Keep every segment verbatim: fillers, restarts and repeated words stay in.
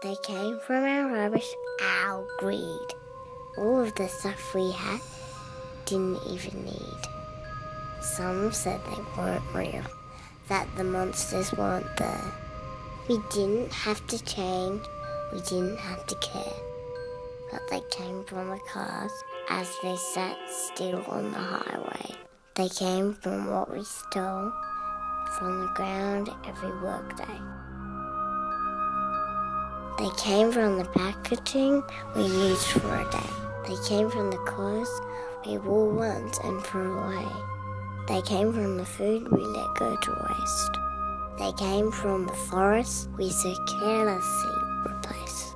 They came from our rubbish, our greed. All of the stuff we had didn't even need. Some said they weren't real, that the monsters weren't there. We didn't have to change, we didn't have to care. But they came from the cars as they sat still on the highway. They came from what we stole from the ground every workday. They came from the packaging we used for a day. They came from the clothes we wore once and threw away. They came from the food we let go to waste. They came from the forest we so carelessly replaced.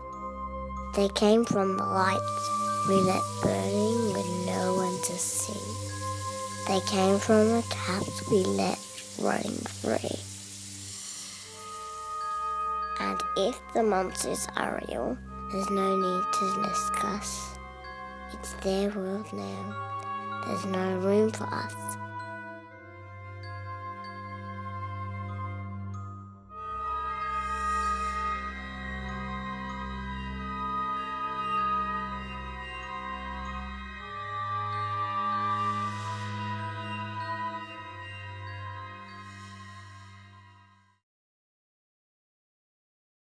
They came from the lights we let burning with no one to see. They came from the taps we let running free. And if the monsters are real, there's no need to discuss. It's their world now. There's no room for us.